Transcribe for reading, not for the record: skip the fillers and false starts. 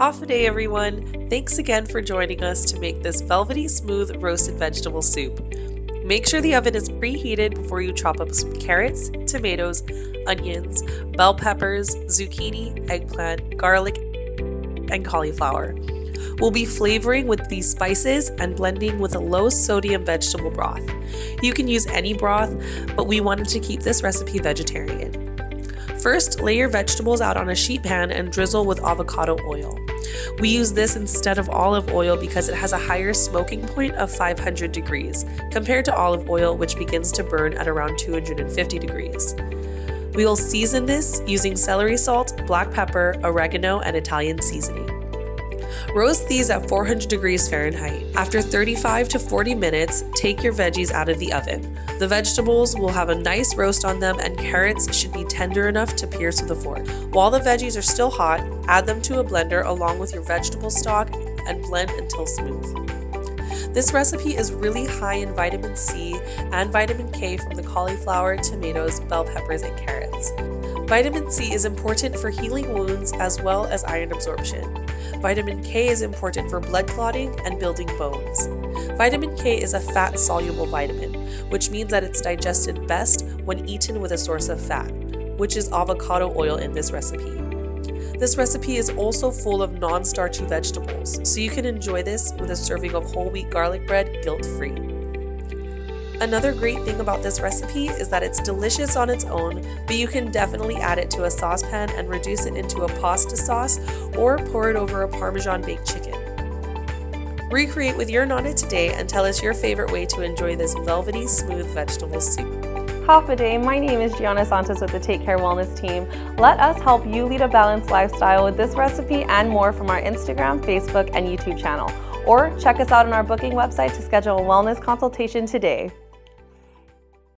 Hafa Adai, everyone. Thanks again for joining us to make this velvety smooth roasted vegetable soup. Make sure the oven is preheated before you chop up some carrots, tomatoes, onions, bell peppers, zucchini, eggplant, garlic, and cauliflower. We'll be flavoring with these spices and blending with a low sodium vegetable broth. You can use any broth, but we wanted to keep this recipe vegetarian. First, lay your vegetables out on a sheet pan and drizzle with avocado oil. We use this instead of olive oil because it has a higher smoking point of 500 degrees compared to olive oil, which begins to burn at around 250 degrees. We will season this using celery salt, black pepper, oregano, and Italian seasoning. Roast these at 400 degrees Fahrenheit. After 35 to 40 minutes, take your veggies out of the oven. The vegetables will have a nice roast on them, and carrots should be tender enough to pierce with a fork. While the veggies are still hot, add them to a blender along with your vegetable stock and blend until smooth. This recipe is really high in vitamin C and vitamin K from the cauliflower, tomatoes, bell peppers, and carrots. Vitamin C is important for healing wounds as well as iron absorption. Vitamin K is important for blood clotting and building bones. Vitamin K is a fat-soluble vitamin, which means that it's digested best when eaten with a source of fat, which is avocado oil in this recipe. This recipe is also full of non-starchy vegetables, so you can enjoy this with a serving of whole wheat garlic bread guilt-free. Another great thing about this recipe is that it's delicious on its own, but you can definitely add it to a saucepan and reduce it into a pasta sauce or pour it over a Parmesan baked chicken. Recreate with your nonna today and tell us your favorite way to enjoy this velvety smooth vegetable soup. Hafa Adai, my name is Gianna Santos with the Take Care Wellness Team. Let us help you lead a balanced lifestyle with this recipe and more from our Instagram, Facebook, and YouTube channel. Or check us out on our booking website to schedule a wellness consultation today.